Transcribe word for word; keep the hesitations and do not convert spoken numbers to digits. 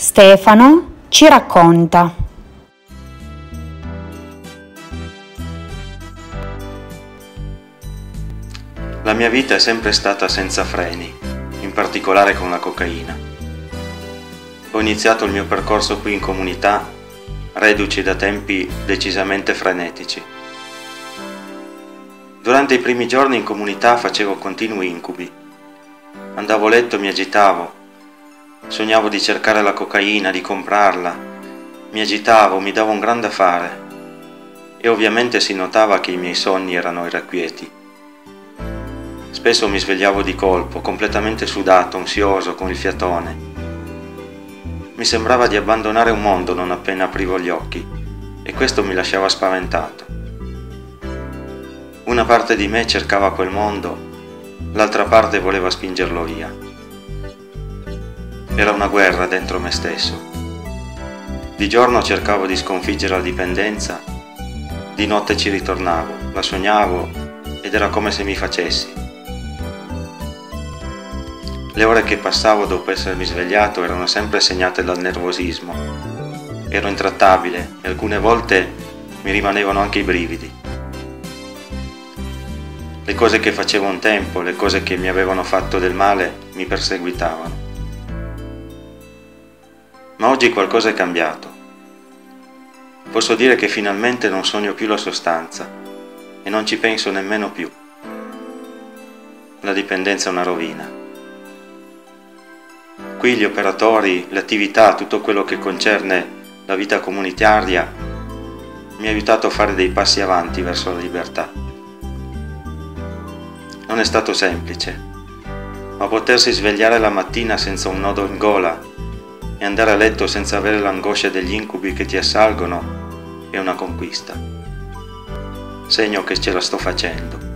Stefano ci racconta. La mia vita è sempre stata senza freni, in particolare con la cocaina. Ho iniziato il mio percorso qui in comunità, reduce da tempi decisamente frenetici. Durante i primi giorni in comunità facevo continui incubi. Andavo a letto e mi agitavo. Sognavo di cercare la cocaina, di comprarla. Mi agitavo, mi davo un gran da fare. E ovviamente si notava che i miei sogni erano irrequieti. Spesso mi svegliavo di colpo, completamente sudato, ansioso, con il fiatone. Mi sembrava di abbandonare un mondo non appena aprivo gli occhi, e questo mi lasciava spaventato. Una parte di me cercava quel mondo, l'altra parte voleva spingerlo via. Era una guerra dentro me stesso. Di giorno cercavo di sconfiggere la dipendenza, di notte ci ritornavo, la sognavo ed era come se mi facessi. Le ore che passavo dopo essermi svegliato erano sempre segnate dal nervosismo. Ero intrattabile e alcune volte mi rimanevano anche i brividi. Le cose che facevo un tempo, le cose che mi avevano fatto del male, mi perseguitavano. Ma oggi qualcosa è cambiato. Posso dire che finalmente non sogno più la sostanza e non ci penso nemmeno più. La dipendenza è una rovina. Qui gli operatori, le attività, tutto quello che concerne la vita comunitaria mi ha aiutato a fare dei passi avanti verso la libertà. Non è stato semplice, ma potersi svegliare la mattina senza un nodo in gola e andare a letto senza avere l'angoscia degli incubi che ti assalgono è una conquista. Segno che ce la sto facendo.